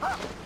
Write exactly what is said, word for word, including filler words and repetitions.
Ha!